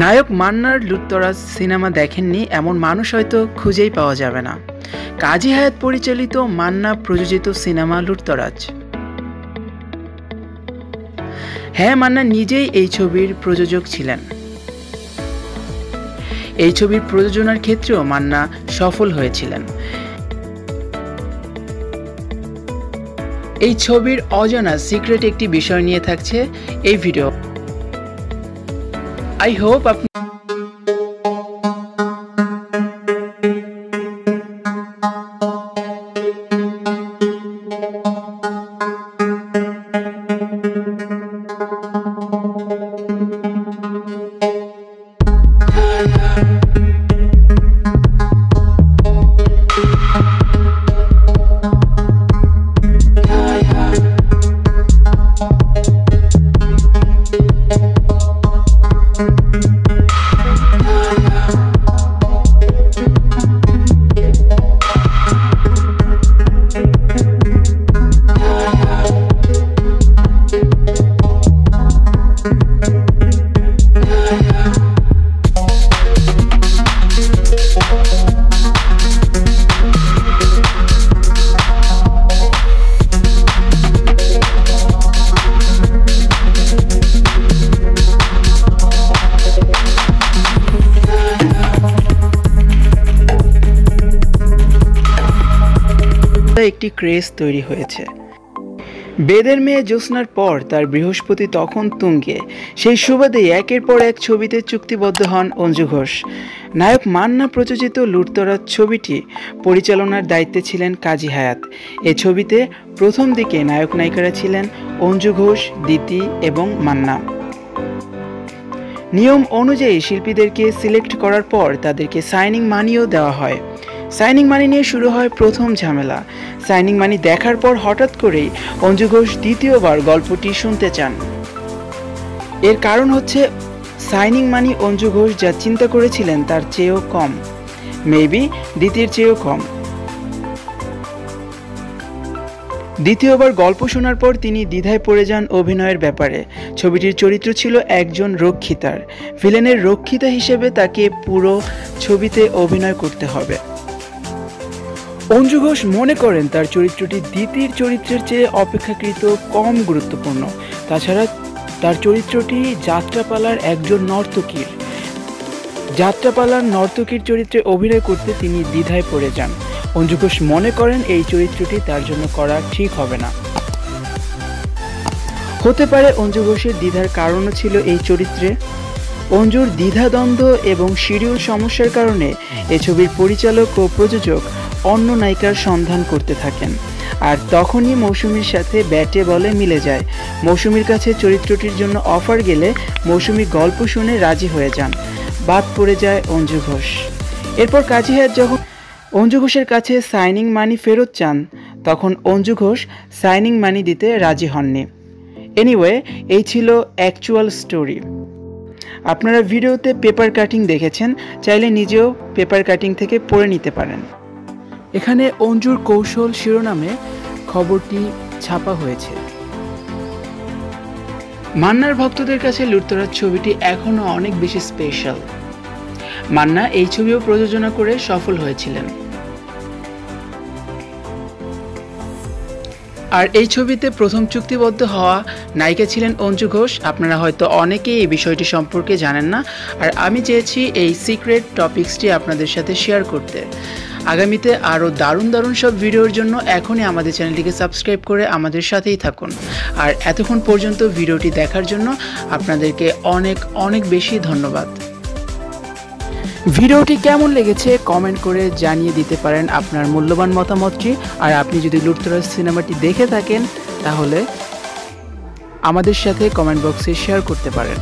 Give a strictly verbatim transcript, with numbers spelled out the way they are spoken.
नायक मान्नार लुटतराज cinema देखेनনি এমন মানুষ হয়তো খুঁজেই পাওয়া যাবে না। কাজী হায়াত পরিচালিত মান্না প্রযোজিত সিনেমা লুটতরাজ। হ্যাঁ, মান্না নিজেই এই ছবির প্রযোজক ছিলেন। এই ছবির প্রযোজনার ক্ষেত্রেও মান্না সফল হয়েছিলেন। এই ছবির অজানা সিক্রেট একটি বিষয় নিয়ে থাকছে এই ভিডিও। I hope आप একটি ক্রেজ তৈরি হয়েছে। বেদের মেয়ে জ্যোৎস্নার পর তার বৃহস্পতি তখন তুঙ্গে। সেই সুবাদে একের পর এক ছবিতে চুক্তিবদ্ধ হন অঞ্জু ঘোষ। নায়ক মান্না প্রযোজিত লুটতরাজ ছবিটি পরিচালনার দায়িত্বে ছিলেন কাজী হায়াত। এ ছবিতে প্রথম দিকে নায়ক নায়িকারা ছিলেন অঞ্জু ঘোষ, দিতি এবং মান্না। নিয়ম অনুযায়ী শিল্পীদেরকে সিলেক্ট করার পর তাদেরকে সাইনিং মানিও দেওয়া হয়। সাইনিং মানি নিয়ে শুরু হয় প্রথম ঝামেলা। সাইনিং মানি দেখার পর হঠাৎ করেই অঞ্জু ঘোষ দ্বিতীয়বার গল্পটি শুনতে চান। এর কারণ হচ্ছে সাইনিং মানি অঞ্জু ঘোষ যা চিন্তা করেছিলেন তার চেয়েও কম, মেবি দ্বিতীয়ের চেয়েও কম। দ্বিতীয়বার গল্প শোনার পর তিনি দ্বিধায় পড়ে যান অভিনয়ের ব্যাপারে। ছবিটির চরিত্র ছিল একজন রক্ষিতার। ভিলেনের রক্ষিতা হিসেবে তাকে পুরো ছবিতে অভিনয় করতে হবে। অঞ্জু ঘোষ মনে করেন তার চরিত্রটি দ্বিতীয় চরিত্রের চেয়ে অপেক্ষাকৃত কম গুরুত্বপূর্ণ। তাছাড়া তার চরিত্রটি যাত্রাপালার একজন নর্তকীর। যাত্রাপালার নর্তকীর চরিত্রে অভিনয় করতে তিনি দ্বিধায় পড়ে যান। অঞ্জু ঘোষ মনে করেন এই চরিত্রটি তার জন্য করা ঠিক হবে না। হতে পারে অঞ্জু ঘোষের দ্বিধার কারণও ছিল এই চরিত্রে। অঞ্জুর দ্বিধাদ্বন্দ্ব এবং শিডিউল সমস্যার কারণে এ ছবির পরিচালক ও প্রযোজক অন্য নায়িকার সন্ধান করতে থাকেন। আর তখনই মৌসুমীর সাথে ব্যাটে বলে মিলে যায়। মৌসুমীর কাছে চরিত্রটির জন্য অফার গেলে মৌসুমী গল্প শুনে রাজি হয়ে যান। বাদ পড়ে যায় অঞ্জু ঘোষ। এরপর কাজী হায়াত যখন অঞ্জু ঘোষের কাছে সাইনিং মানি ফেরত চান, তখন অঞ্জু ঘোষ সাইনিং মানি দিতে রাজি হননি। এনিওয়ে, এই ছিল অ্যাকচুয়াল স্টোরি। আপনারা ভিডিওতে পেপার কাটিং দেখেছেন, চাইলে নিজেও পেপার কাটিং থেকে পড়ে নিতে পারেন। এখানে অঞ্জুর কৌশল শিরোনামে খবরটি ছাপা হয়েছে। মান্নার ভক্তদের কাছে লুটতরাজ ছবিটি এখনও অনেক বেশি স্পেশাল। মান্না এই ছবিও প্রযোজনা করে সফল হয়েছিলেন। আর এই ছবিতে প্রথম চুক্তিবদ্ধ হওয়া নায়িকা ছিলেন অঞ্জু ঘোষ। আপনারা হয়তো অনেকেই এই বিষয়টি সম্পর্কে জানেন না, আর আমি চেয়েছি এই সিক্রেট টপিকসটি আপনাদের সাথে শেয়ার করতে। আগামীতে আরও দারুণ দারুণ সব ভিডিওর জন্য এখনই আমাদের চ্যানেলটিকে সাবস্ক্রাইব করে আমাদের সাথেই থাকুন। আর এতক্ষণ পর্যন্ত ভিডিওটি দেখার জন্য আপনাদেরকে অনেক অনেক বেশি ধন্যবাদ। ভিডিওটি কেমন লেগেছে কমেন্ট করে জানিয়ে দিতে পারেন আপনার মূল্যবান মতামতটি। আর আপনি যদি লুটতরাজ সিনেমাটি দেখে থাকেন তাহলে আমাদের সাথে কমেন্ট বক্সে শেয়ার করতে পারেন।